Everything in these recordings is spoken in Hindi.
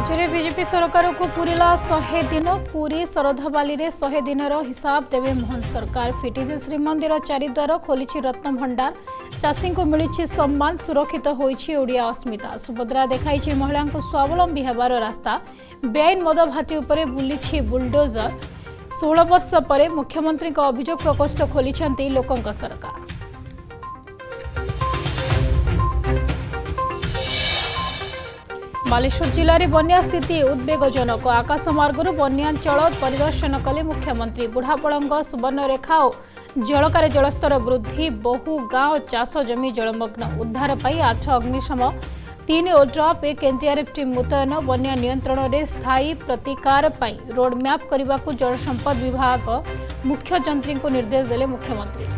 राज्य में बीजेपी सरकार को पूरा 100 दिन। पूरी सरधाबाली में 100 दिन हिसाब देवे मोहन सरकार। फिटिजी श्रीमंदिर चारिद्वार, खोली रत्नभंडार, चाषी को मिली सम्मान, सुरक्षित होईछि ओडिया अस्मिता। सुभद्रा देखाई महिला को स्वावलंबी होवार रास्ता। बेआईन मद भाटी उपरे बुली बुलडोजर। 16 वर्ष पर मुख्यमंत्री अभियोग प्रकोष्ठ खोली लोक सरकार। बालेश्वर जिले में बन्या स्थिति उद्वेगजनक। आकाशमार्गू बन्यांचल परिदर्शन कले मुख्यमंत्री। बुढ़ापड़ंग, सुवर्णरेखा और जलकार जलस्तर वृद्धि। बहु गांव चाष जमी जलमग्न। उद्धार पाई 8 अग्निशम, 3 ओड्रप, 1 एनडीआरएफ टीम मुतयन। बन्या नियंत्रण में स्थायी प्रतिकार पाई रोडमैप करने को जलसंपद विभाग मुख्य यंत्री को निर्देश देले मुख्यमंत्री।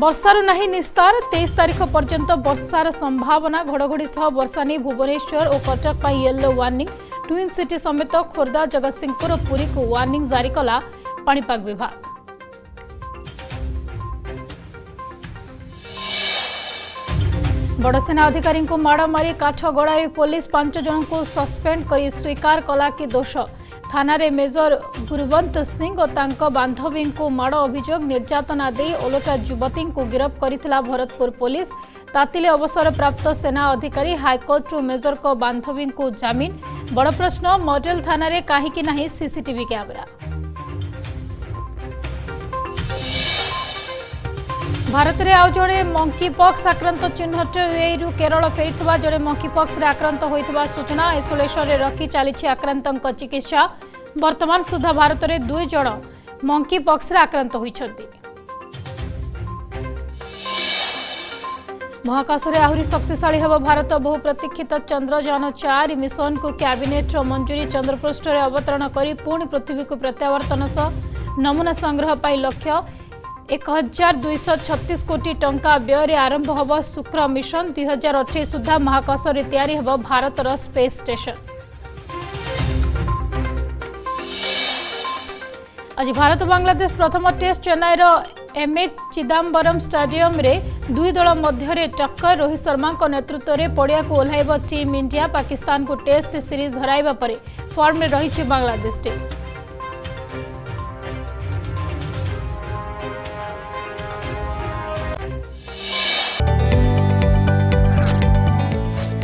वर्षार नहीं निस्तार। 23 तारीख पर्यंत वर्षार संभावना। घड़घड़ी सह वर्षा नहीं भुवनेश्वर और कटक पर येलो वार्निंग। ट्विन सिटी समेत खोर्धा, जगतसिंहपुर और पुरी को वार्निंग जारी कला पाणीपाग विभाग। बड़ सेना अधिकारी को माड़ मारी काठगड़ा में पुलिस 5 जन को सस्पेंड कर स्वीकार कला कि दोष। थाना रे मेजर गुरवंत सिंह और तांको बांधवी को माड़ अभियोग, निर्यातना दे ओलटा युवती को गिरफ्त करितला भरतपुर पुलिस। तातिले अवसरप्राप्त सेना अधिकारी। हाईकोर्ट रु मेजर को बांधवी को जामीन। बड़ प्रश्न, मॉडल थाना रे काहिकी नाही सीसीटीवी कैमरा। भारत में आउ जड़े मंकीपॉक्स आक्रांत चिन्हट। यूएई केरल फेरी जड़े मंकीपॉक्स आक्रांत होता सूचना। आइसोलेसन में रखी चली आक्रांत चिकित्सा। वर्तमान सुधा भारत में 2 जन मंकीपॉक्स आक्रांत होती। महाकाश में आहरी शक्तिशाली होब भारत। बहु प्रतीक्षित चंद्रयान 4 मिशन को कैबिनेट मंजूरी। चंद्रपृष्ठ में अवतरण कर पुणी पृथ्वी को प्रत्यावर्तन सह नमूना संग्रह पर लक्ष्य। 1236 कोटी टंका व्यय रे आरंभ होब शुक्र मिशन। 2028 सुधा महाकाश रे तैयारी होब भारतर स्पेस स्टेशन। आज भारत बांग्लादेश प्रथम टेस्ट चेन्नईर एमएच चिदम्बरम स्टेडियम रे 2 दल मध्य टक्कर। रोहित शर्मा नेतृत्व में पड़िया को ओह्लाइब टीम इंडिया। पाकिस्तान को टेस्ट सीरीज हराइबा परे फॉर्म रे रही बांग्लादेश टीम।